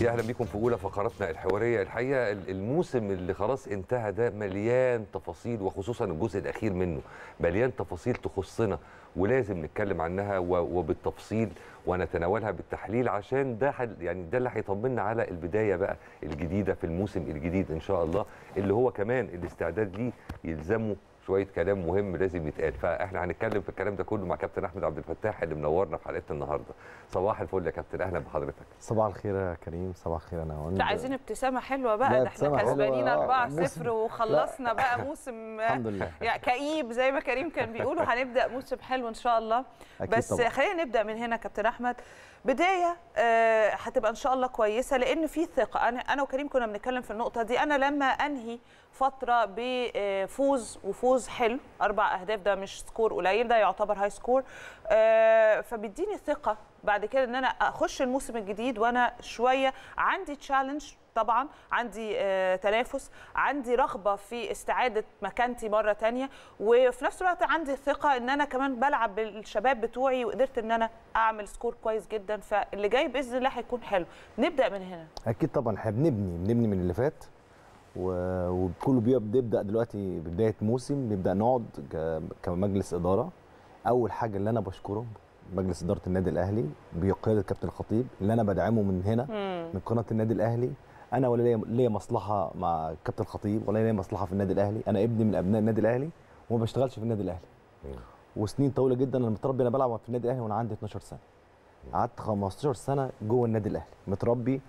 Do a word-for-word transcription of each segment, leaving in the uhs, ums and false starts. يا اهلا بيكم في اولى فقراتنا الحواريه. الحقيقه الموسم اللي خلاص انتهى ده مليان تفاصيل، وخصوصا الجزء الاخير منه مليان تفاصيل تخصنا ولازم نتكلم عنها وبالتفصيل ونتناولها بالتحليل، عشان ده يعني ده اللي هيطمنا على البدايه بقى الجديده في الموسم الجديد ان شاء الله، اللي هو كمان الاستعداد ليه يلزمه شويه كلام مهم لازم يتقال. فاحنا هنتكلم في الكلام ده كله مع كابتن احمد عبد الفتاح اللي منورنا في حلقتنا النهارده. صباح الفل يا كابتن، اهلا بحضرتك. صباح الخير يا كريم، صباح الخير يا نوال. لا عايزين ابتسامه حلوه بقى، ده احنا كسبانين أربعة صفر وخلصنا بقى موسم الحمد لله يعني كئيب زي ما كريم كان بيقولوا. هنبدا موسم حلو ان شاء الله، بس خلينا نبدا من هنا كابتن احمد. بدايه هتبقى آه ان شاء الله كويسه لان في ثقه. انا انا وكريم كنا بنتكلم في النقطه دي. انا لما انهي فتره بفوز وفوز حلو، اربع اهداف ده مش سكور قليل، ده يعتبر هاي سكور، فبيديني ثقه بعد كده ان انا اخش الموسم الجديد وانا شويه عندي تشالنج، طبعا عندي تنافس، عندي رغبه في استعاده مكانتي مره ثانيه، وفي نفس الوقت عندي ثقه ان انا كمان بلعب بالشباب بتوعي وقدرت ان انا اعمل سكور كويس جدا، فاللي جاي باذن الله هيكون حلو. نبدا من هنا اكيد طبعا، احنا بنبني بنبني من اللي فات، وكله بيبدا دلوقتي بدايه موسم. نبدا نقعد كمجلس اداره. اول حاجه اللي انا بشكره مجلس اداره النادي الاهلي بقياده الكابتن الخطيب اللي انا بدعمه من هنا مم. من قناه النادي الاهلي. انا ولا ليا مصلحه مع الكابتن الخطيب ولا ليا مصلحه في النادي الاهلي. انا ابني من ابناء النادي الاهلي وما بشتغلش في النادي الاهلي مم. وسنين طويله جدا انا متربي، انا بلعب في النادي الاهلي وانا عندي اتناشر سنة، قعدت خمستاشر سنة جوه النادي الاهلي متربي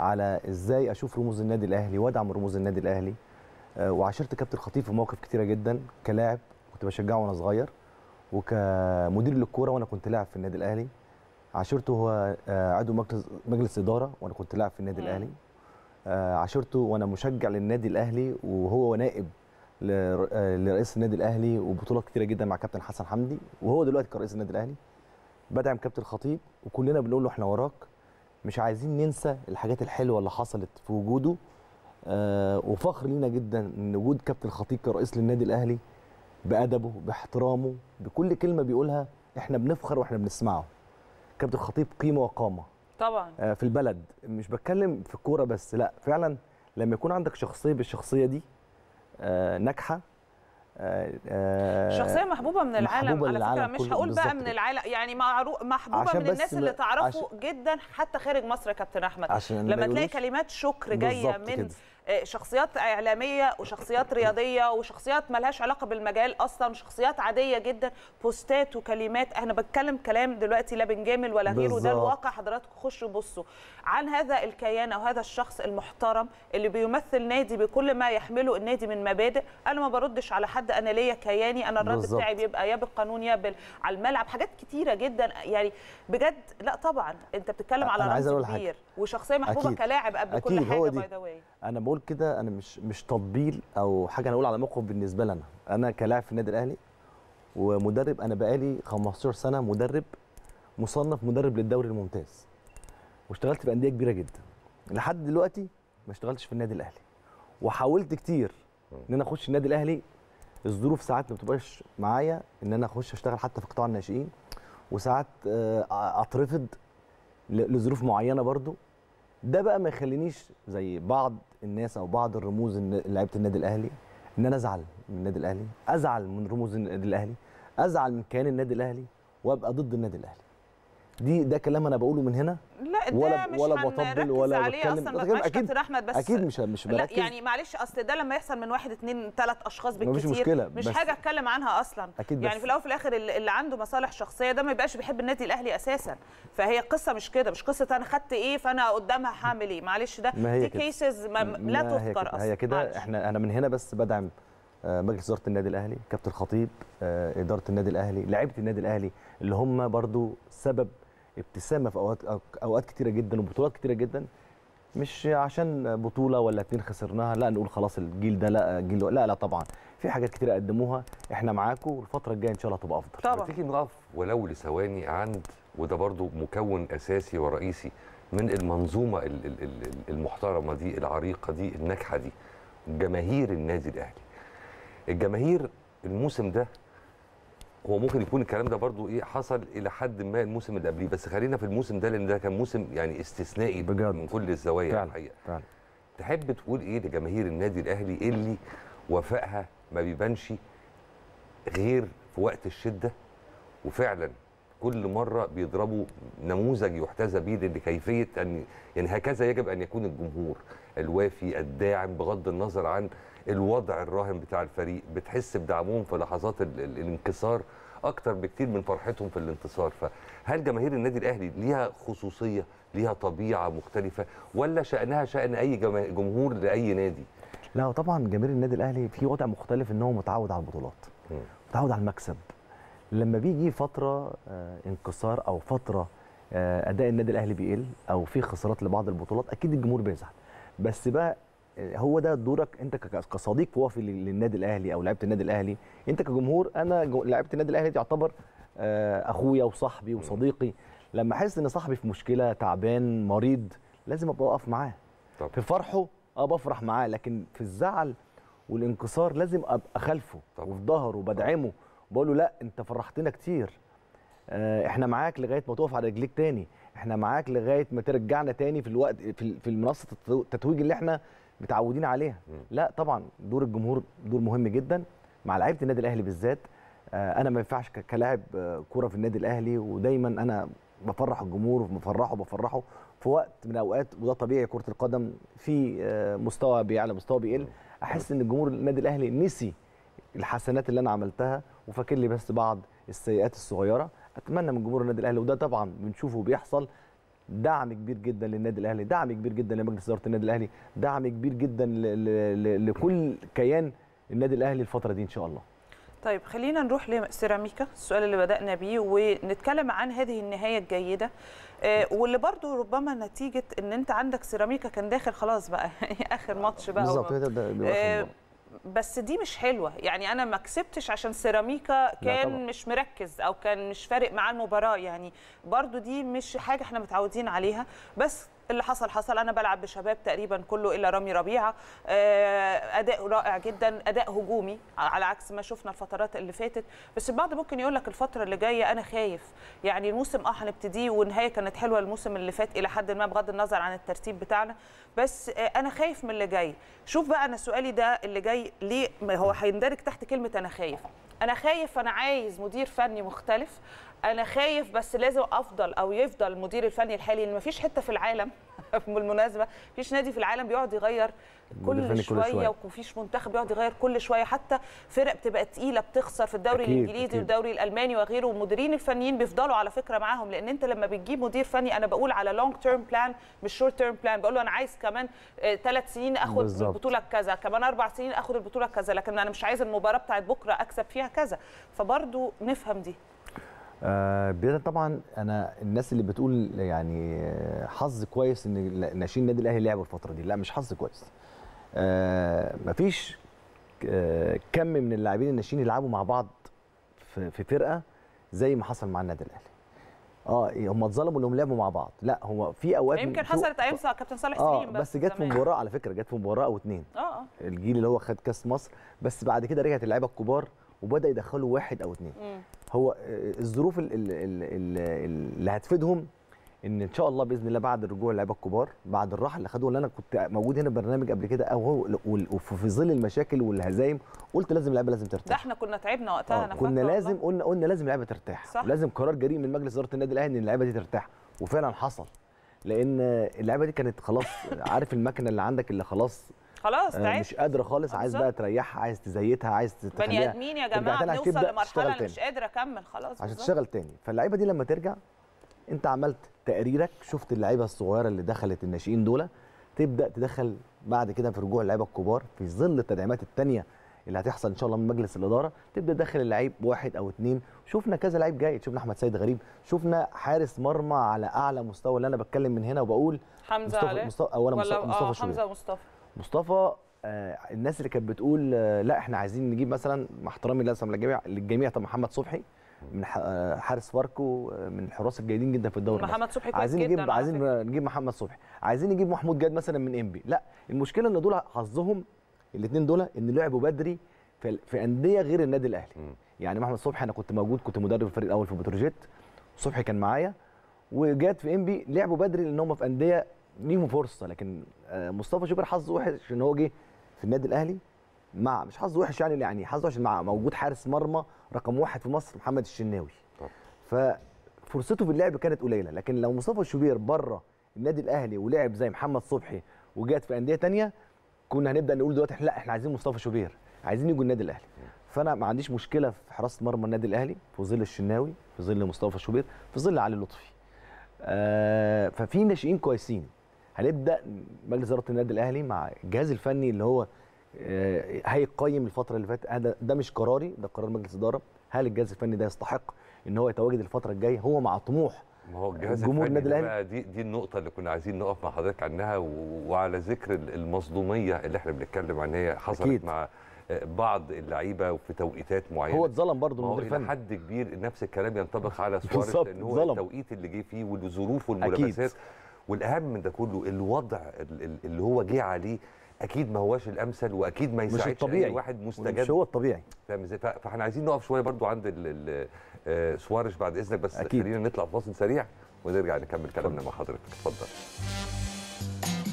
على ازاي اشوف رموز النادي الاهلي وادعم رموز النادي الاهلي. أه وعاشرت كابتن الخطيب في مواقف كتيره جدا، كلاعب كنت بشجعه وانا صغير، وكمدير للكوره وانا كنت لاعب في النادي الاهلي. عاشرته هو عضو مجلس مجلس اداره وانا كنت لاعب في النادي الاهلي. أه عاشرته وانا مشجع للنادي الاهلي وهو نائب لرئيس النادي الاهلي، وبطولات كتيره جدا مع كابتن حسن حمدي، وهو دلوقتي كرئيس النادي الاهلي. بدعم كابتن الخطيب وكلنا بنقول له احنا وراك، مش عايزين ننسى الحاجات الحلوه اللي حصلت في وجوده. آه وفخر لينا جدا ان وجود كابتن الخطيب كرئيس للنادي الاهلي بادبه باحترامه بكل كلمه بيقولها احنا بنفخر واحنا بنسمعه. كابتن الخطيب قيمه وقامه طبعا آه في البلد، مش بتكلم في الكوره بس، لا فعلا لما يكون عندك شخصيه بالشخصيه دي آه ناجحه، شخصية محبوبة من العالم، محبوبة على فكرة مش هقول بقى من العالم يعني معروف، محبوبة من الناس اللي تعرفه عشان جدا حتى خارج مصر يا كابتن أحمد. لما تلاقي كلمات شكر جاية من كده شخصيات إعلامية وشخصيات رياضية وشخصيات مالهاش علاقة بالمجال أصلا، شخصيات عادية جدا، بوستات وكلمات، أنا بتكلم كلام دلوقتي لا بنجامل ولا غيره، ده الواقع حضراتكم، خشوا بصوا عن هذا الكيان أو هذا الشخص المحترم اللي بيمثل نادي بكل ما يحمله النادي من مبادئ. أنا ما بردش على حد، أنا ليا كياني، أنا الرد بتاعي بيبقى يا بالقانون يا بال... على الملعب، حاجات كتيرة جدا يعني بجد. لا طبعا أنت بتتكلم على رمز كبير وشخصية محبوبة كلاعب قبل كل حاجة. باي ذا واي أنا بقول كده، انا مش مش تطبيل او حاجه، انا اقول على موقف بالنسبه لنا انا كلاعب في النادي الاهلي ومدرب. انا بقالي خمستاشر سنة مدرب، مصنف مدرب للدوري الممتاز، واشتغلت في انديه كبيره جدا. لحد دلوقتي ما اشتغلتش في النادي الاهلي، وحاولت كتير ان انا اخش النادي الاهلي، الظروف ساعات ما بتبقاش معايا ان انا اخش اشتغل حتى في قطاع الناشئين، وساعات اترفض لظروف معينه برضو. ده بقى ما يخلينيش زي بعض الناس او بعض الرموز لعيبه النادي الاهلي ان انا ازعل من النادي الاهلي، ازعل من رموز النادي الاهلي، ازعل من كيان النادي الاهلي وابقى ضد النادي الاهلي. دي ده كلام انا بقوله من هنا، لا ولا مش ولا بطبل ولا بتكلم اصلا. اكيد احمد بس اكيد مش مش بركز، لا يعني معلش، اصل ده لما يحصل من واحد اتنين تلات اشخاص بالكتير مش حاجه اتكلم عنها اصلا يعني. في الاول وفي الاخر اللي عنده مصالح شخصيه ده ما يبقاش بيحب النادي الاهلي اساسا. فهي قصه مش كده، مش قصه انا خدت ايه فانا قدامها هعمل ايه، معلش ده دي كيسز لا تذكر اصلا. هي كده احنا انا من هنا بس بدعم مجلس اداره النادي الاهلي، كابتن الخطيب، اداره النادي الاهلي، لعيبه النادي الاهلي اللي هم برضو سبب ابتسامه في اوقات اوقات كتيره جدا وبطولات كتيره جدا. مش عشان بطوله ولا اتنين خسرناها لا نقول خلاص الجيل ده لا جيل لا لا طبعا في حاجات كتيره قدموها. احنا معاكم والفتره الجايه ان شاء الله هتبقى افضل طبعا. تيجي نقف ولو لثواني عند، وده برضو مكون اساسي ورئيسي من المنظومه المحترمه دي العريقه دي الناجحه دي، جماهير النادي الاهلي. الجماهير الموسم ده هو ممكن يكون الكلام ده برضو ايه حصل الى حد ما الموسم اللي قبليه، بس خلينا في الموسم ده لان ده كان موسم يعني استثنائي بجد من كل الزوايا الحقيقه. فعلا. تحب تقول ايه لجماهير النادي الاهلي اللي وفائها ما بيبانش غير في وقت الشده، وفعلا كل مره بيضربوا نموذج يحتذى بيه لكيفيه ان يعني هكذا يجب ان يكون الجمهور الوافي الداعم بغض النظر عن الوضع الراهن بتاع الفريق، بتحس بدعمهم في لحظات الانكسار اكتر بكتير من فرحتهم في الانتصار، فهل جماهير النادي الاهلي ليها خصوصيه، ليها طبيعه مختلفه، ولا شأنها شأن اي جمهور لاي نادي؟ لا طبعا جماهير النادي الاهلي في وضع مختلف، ان هو متعود على البطولات، متعود على المكسب. لما بيجي فتره انكسار او فتره اداء النادي الاهلي بيقل او في خسارات لبعض البطولات اكيد الجمهور بيزعل، بس بقى هو ده دورك انت كصديق وافي للنادي الاهلي او لعيبه النادي الاهلي، انت كجمهور. انا لعيبه النادي الاهلي تعتبر اخويا وصاحبي وصديقي، لما احس ان صاحبي في مشكله تعبان مريض لازم ابقى اقف معاه. طب. في فرحه ابقى افرح معاه، لكن في الزعل والانكسار لازم ابقى خلفه وفي ظهره وبدعمه وبقول له لا انت فرحتنا كتير، احنا معاك لغايه ما تقف على رجليك تاني، احنا معاك لغايه ما ترجعنا تاني في الوقت في منصه التتويج اللي احنا متعودين عليها. لا طبعا دور الجمهور دور مهم جدا مع لعيبه النادي الاهلي بالذات. انا ما ينفعش كلاعب كوره في النادي الاهلي، ودايما انا بفرح الجمهور وبفرحه وبفرحه في وقت من اوقات، وده طبيعي كره القدم في مستوى بيعلى مستوى بيقل، احس ان الجمهور النادي الاهلي نسي الحسنات اللي انا عملتها وفاكر لي بس بعض السيئات الصغيره. اتمنى من جمهور النادي الاهلي، وده طبعا بنشوفه بيحصل، دعم كبير جدا للنادي الاهلي، دعم كبير جدا لمجلس اداره النادي الاهلي، دعم كبير جدا لكل كيان النادي الاهلي الفتره دي ان شاء الله. طيب خلينا نروح لسيراميكا، السؤال اللي بدأنا بيه، ونتكلم عن هذه النهايه الجيده واللي برضو ربما نتيجه ان انت عندك سيراميكا كان داخل خلاص بقى اخر ماتش بقى بالظبط، بس دي مش حلوه، يعني انا ما كسبتش عشان سيراميكا كان مش مركز او كان مش فارق معاه المباراه، يعني برضو دي مش حاجه احنا متعودين عليها، بس اللي حصل حصل. انا بلعب بشباب تقريبا كله الا رامي ربيعه، اداء رائع جدا، اداء هجومي على عكس ما شفنا الفترات اللي فاتت، بس البعض ممكن يقول لك الفتره اللي جايه انا خايف، يعني الموسم اه هنبتديه والنهايه كانت حلوه الموسم اللي فات الى حد ما بغض النظر عن الترتيب بتاعنا، بس انا خايف من اللي جاي. شوف بقى انا سؤالي ده اللي جاي ليه هو هيندرج تحت كلمه انا خايف، انا خايف، انا عايز مدير فني مختلف، انا خايف بس لازم افضل او يفضل المدير الفني الحالي، لان مفيش حته في العالم بالمناسبه مفيش نادي في العالم بيقعد يغير كل شويه، ومفيش منتخب بيقعد يغير كل شويه، حتى فرق بتبقى تقيله بتخسر في الدوري أكيد الانجليزي أكيد. والدوري الالماني وغيره، والمديرين الفنيين بيفضلوا على فكره معاهم، لان انت لما بتجيب مدير فني انا بقول على لونج تيرم بلان مش شورت تيرم بلان، بقول له انا عايز كمان ثلاث سنين اخد بالزبط. البطوله كذا، كمان اربع سنين اخد البطوله كذا، لكن انا مش عايز المباراه بتاعت بكره اكسب فيها كذا، فبرضه نفهم دي. آه بداية طبعا انا الناس اللي بتقول يعني حظ كويس ان ناشئين النادي الاهلي لعبوا الفتره دي، لا مش حظ كويس. آه مفيش آه كم من اللاعبين الناشئين يلعبوا مع بعض في, في فرقه زي ما حصل مع النادي الاهلي. اه هم اتظلموا انهم لعبوا مع بعض، لا هو في اوقات يمكن حصلت ايام كابتن صالح سليم آه بس, بس جت في مباراه، على فكره جت في مباراه او اتنين اه الجيل اللي هو خد كاس مصر، بس بعد كده رجعت اللعيبه الكبار وبدا يدخلوا واحد او اتنين. م. هو الظروف اللي هتفيدهم ان ان شاء الله باذن الله بعد الرجوع للعيبه الكبار، بعد الراحه اللي خدوها، اللي انا كنت موجود هنا برنامج قبل كده او وفي ظل المشاكل والهزايم قلت لازم اللعيبه لازم ترتاح. ده احنا كنا تعبنا وقتها، انا كنا لازم والله. قلنا قلنا لازم اللعيبه ترتاح صح. ولازم قرار جريء من مجلس اداره النادي الاهلي ان اللعيبه دي ترتاح، وفعلا حصل، لان اللعيبه دي كانت خلاص عارف المكنه اللي عندك اللي خلاص خلاص تعبت مش قادره خالص، عايز بقى تريحها، عايز تزيتها، عايز تخليها بني ادمين يا جماعه، بنوصل لمرحله انا مش قادره اكمل خلاص عشان تشتغل تاني. فاللعيبه دي لما ترجع انت عملت تقريرك، شفت اللعيبه الصغيره اللي دخلت الناشئين دول تبدا تدخل بعد كده في رجوع اللعيبه الكبار في ظل التدعيمات الثانيه اللي هتحصل ان شاء الله من مجلس الاداره، تبدا تدخل اللعيب واحد او اثنين. شفنا كذا لعيب جاي، شفنا احمد سيد غريب، شفنا حارس مرمى على اعلى مستوى، اللي انا بتكلم من هنا وبقول حمزه علي مصطفى اولا مصطفى شوبير مصطفى آه الناس اللي كانت بتقول آه لا احنا عايزين نجيب مثلا، مع احترامي لازم للجميع للجميع طب محمد صبحي من حارس فاركو من الحراس الجيدين جدا في الدوري، محمد صبحي كويس جدا، نجيب عايزين نجيب محمد صبحي، عايزين نجيب محمود جاد مثلا من انبي. لا المشكله ان دول حظهم الاثنين دول ان لعبوا بدري في, في انديه غير النادي الاهلي، يعني محمد صبحي انا كنت موجود، كنت مدرب الفريق الاول في بتروجيت، صبحي كان معايا وجات في انبي، لعبوا بدري لان هم في انديه ليهم فرصه، لكن مصطفى شوبير حظه وحش ان هو جه في النادي الاهلي مع مش حظه وحش يعني يعني حظه وحش مع موجود حارس مرمى رقم واحد في مصر محمد الشناوي، ففرصته في اللعب كانت قليله. لكن لو مصطفى شوبير بره النادي الاهلي ولعب زي محمد صبحي وجات في انديه ثانيه كنا هنبدا نقول دلوقتي لا احنا عايزين مصطفى شوبير، عايزين يجوا النادي الاهلي. فانا ما عنديش مشكله في حراسه مرمى النادي الاهلي في ظل الشناوي، في ظل مصطفى شوبير، في ظل علي لطفي. آه ففي ناشئين كويسين. هنبدا مجلس اداره النادي الاهلي مع الجهاز الفني اللي هو آه هيقيم الفتره اللي فاتت. آه ده مش قراري، ده قرار مجلس اداره. هل الجهاز الفني ده يستحق ان هو يتواجد الفتره الجايه هو مع طموح ما هو الجهاز الفني؟ دي دي النقطة اللي كنا عايزين نقف مع حضرتك عنها، وعلى ذكر المصدومية اللي احنا بنتكلم عنها هي حصلت أكيد. مع بعض اللعيبه وفي توقيتات معينه هو اتظلم برضه المدير الفني لحد كبير، نفس الكلام ينطبق على سوارش لان هو ظلم. التوقيت اللي جه فيه والظروف والملابسات، والاهم من ده كله الوضع اللي هو جه عليه اكيد ما هواش الامثل واكيد ما يساعدش اي واحد مستجد، مش هو الطبيعي. فاحنا عايزين نقف شويه برضه عند سوارش بعد اذنك، بس أكيد. خلينا نطلع فاصل سريع ونرجع نكمل كلامنا مع حضرتك. اتفضل.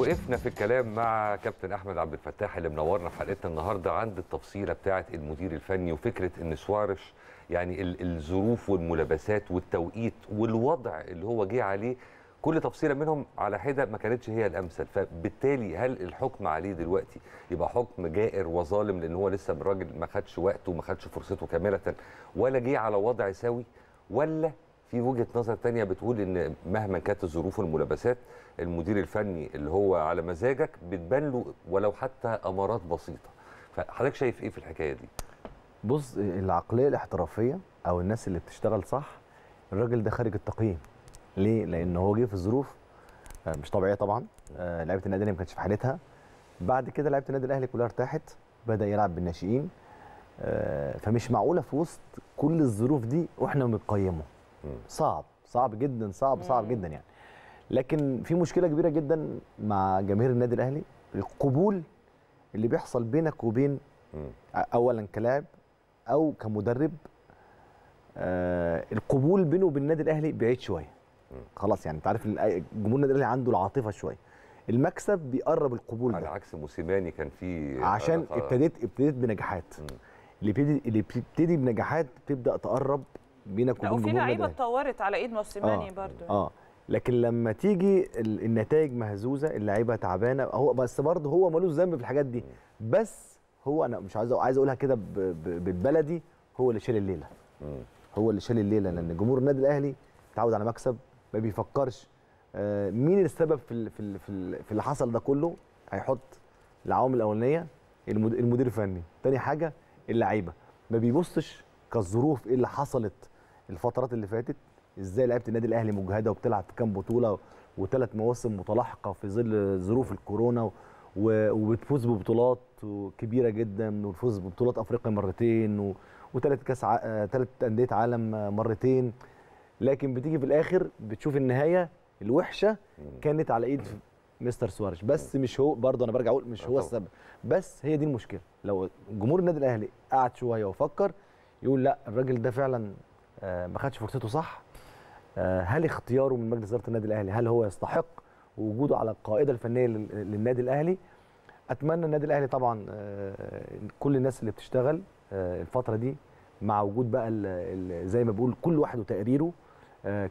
وقفنا في الكلام مع كابتن احمد عبد الفتاح اللي منورنا في حلقتنا النهارده عند التفصيله بتاعه المدير الفني وفكره ان سوارش يعني الظروف والملابسات والتوقيت والوضع اللي هو جه عليه كل تفصيله منهم على حده ما كانتش هي الامثل، فبالتالي هل الحكم عليه دلوقتي يبقى حكم جائر وظالم لان هو لسه الراجل ما خدش وقته وما خدش فرصته كامله ولا جه على وضع سوي، ولا في وجهه نظر ثانيه بتقول ان مهما كانت الظروف والملابسات المدير الفني اللي هو على مزاجك بتبان له ولو حتى امارات بسيطه؟ فحضرتك شايف ايه في الحكايه دي؟ بص، العقليه الاحترافيه او الناس اللي بتشتغل صح الراجل ده خارج التقييم. ليه؟ لان هو جه في ظروف مش طبيعيه طبعا، لعيبه النادي الاهلي ما كانتش في حالتها. بعد كده لعيبه النادي الاهلي كلها ارتاحت، بدا يلعب بالناشئين، فمش معقوله في وسط كل الظروف دي واحنا بنقيمه. صعب صعب جدا، صعب صعب جدا يعني. لكن في مشكله كبيره جدا مع جماهير النادي الاهلي، القبول اللي بيحصل بينك وبين اولا كلاعب او كمدرب. آه القبول بينه وبين النادي الاهلي بعيد شويه خلاص، يعني انت عارف جمهور النادي الاهلي عنده العاطفه شويه، المكسب بيقرب القبول على ده. عكس موسيماني كان فيه، عشان ابتديت ابتديت بنجاحات، اللي بيبتدي اللي بتبتدي بنجاحات بتبدا تقرب بينك وبين الجمهور. وفي لعيبه اتطورت على ايد موسيماني آه برضه اه لكن لما تيجي النتائج مهزوزه، اللعيبه تعبانه، هو بس برضه هو مالوش ذنب في الحاجات دي، بس هو انا مش عايز عايز اقولها كده بالبلدي، هو اللي شال الليله. هو اللي شال الليله لان جمهور النادي الاهلي اتعود على مكسب، ما بيفكرش مين السبب في في في اللي حصل ده كله. هيحط العوامل الاولانيه المدير الفني، ثاني حاجه اللعيبه، ما بيبصش كالظروف ايه اللي حصلت الفترات اللي فاتت، ازاي لعيبه النادي الاهلي مجهده وبتلعب في كام بطوله وثلاث مواسم متلاحقه في ظل ظروف الكورونا، وبتفوز ببطولات كبيره جدا، والفوز ببطولات افريقيا مرتين وثلاث كاس ثلاث انديه عالم مرتين. لكن بتيجي في الاخر بتشوف النهايه الوحشه كانت على ايد مستر سوارش، بس مش هو برضه، انا برجع اقول مش هو السبب، بس هي دي المشكله. لو جمهور النادي الاهلي قعد شويه وفكر يقول لا الراجل ده فعلا ما خدش فرصته صح، هل اختياره من مجلس اداره النادي الاهلي هل هو يستحق وجوده على القائده الفنيه للنادي الاهلي؟ اتمنى النادي الاهلي طبعا كل الناس اللي بتشتغل الفتره دي مع وجود بقى زي ما بقول كل واحد وتقريره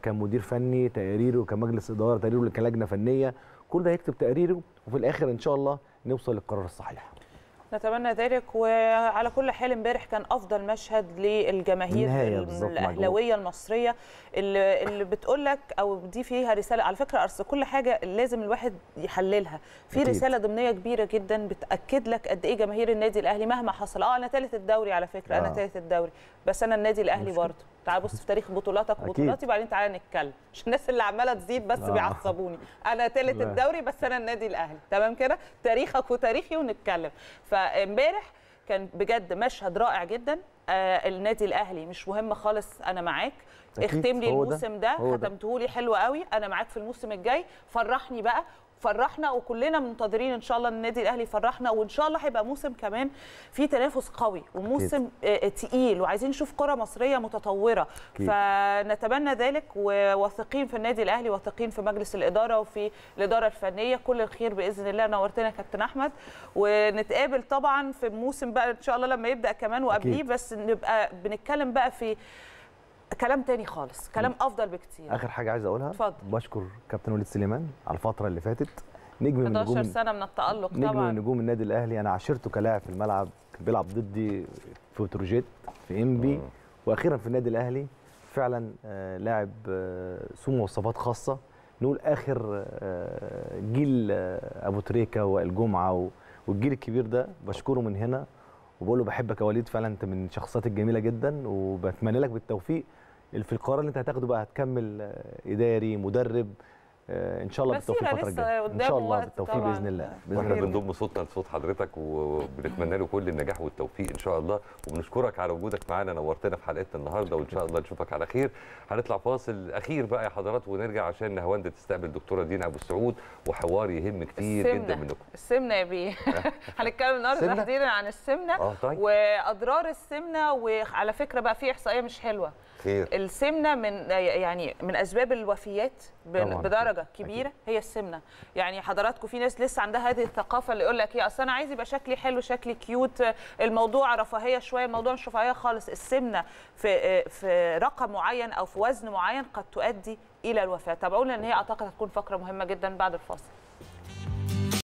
كمدير فني، تقريره كمجلس اداره، تقريره كلجنه فنيه، كل ده هيكتب تقريره وفي الاخر ان شاء الله نوصل للقرار الصحيح. نتمنى ذلك. وعلى كل حال امبارح كان افضل مشهد للجماهير الاهلاويه المصريه اللي, اللي بتقول لك او دي فيها رساله. على فكره اصل كل حاجه لازم الواحد يحللها، في رساله ضمنيه كبيره جدا بتاكد لك قد ايه جماهير النادي الاهلي مهما حصل. اه انا ثالث الدوري على فكره، آه. انا ثالث الدوري، بس انا النادي الاهلي برضه. تعال بص في تاريخ بطولاتك وبطولاتي بعدين تعالى نتكلم، مش الناس اللي عماله تزيد بس آه. بيعصبوني. انا ثالث الدوري بس انا النادي الاهلي، تمام كده، تاريخك وتاريخي ونتكلم. فامبارح كان بجد مشهد رائع جدا. آه النادي الاهلي مش مهم خالص، انا معاك، اختم لي الموسم ده، ده. ختمته لي حلو قوي، انا معاك في الموسم الجاي، فرحني بقى فرحنا وكلنا منتظرين ان شاء الله النادي الاهلي يفرحنا، وان شاء الله هيبقى موسم كمان فيه تنافس قوي وموسم تقيل، وعايزين نشوف كره مصريه متطوره كيف. فنتمنى ذلك، وواثقين في النادي الاهلي، واثقين في مجلس الاداره وفي الاداره الفنيه. كل الخير باذن الله. نورتنا كابتن احمد، ونتقابل طبعا في موسم بقى ان شاء الله لما يبدا كمان وقبليه، بس نبقى بنتكلم بقى في كلام تاني خالص، كلام افضل بكتير. اخر حاجه عايز اقولها، اتفضل. بشكر كابتن وليد سليمان على الفتره اللي فاتت، نجم من نجوم سنه من التالق، نجم طبعا من نجوم النادي الاهلي. انا عاشرته كلاعب في الملعب، كان بيلعب ضدي في بتروجيت في انبي، واخيرا في النادي الاهلي. فعلا آه لاعب آه سو مواصفات خاصه، نقول اخر آه جيل آه ابو تريكا والجمعه والجيل الكبير ده. بشكره من هنا وبقول له بحبك يا وليد، فعلا انت من الشخصيات الجميله جدا، وبتمنى لك بالتوفيق في القرار اللي انت هتاخده بقى، هتكمل اداري مدرب ان شاء الله بالتوفيق الفتره الجايه ان شاء الله، بالتوفيق باذن الله. واحنا بنضم صوتنا لصوت حضرتك، وبنتمنى له كل النجاح والتوفيق ان شاء الله، وبنشكرك على وجودك معانا، نورتنا في حلقتنا النهارده، وان شاء الله نشوفك على خير. هنطلع فاصل اخير بقى يا حضرات، ونرجع عشان نهاوند تستقبل دكتوره دينا ابو السعود، وحوار يهم كتير السمنة. جدا منكم السمنه يا بيه. هنتكلم النهارده تحديدا عن السمنه آه طيب. واضرار السمنه، وعلى فكره بقى في احصائيه مش حلوه خير. السمنه من يعني من اسباب الوفيات بدرجه كبيره أكيد. هي السمنه. يعني حضراتكم في ناس لسه عندها هذه الثقافه اللي يقول لك ايه، اصل انا عايز يبقى شكلي حلو، شكلي كيوت، الموضوع رفاهيه شويه. الموضوع مش رفاهيه خالص. السمنه في في رقم معين او في وزن معين قد تؤدي الى الوفاه. تابعونا، ان هي اعتقد هتكون فقره مهمه جدا بعد الفاصل.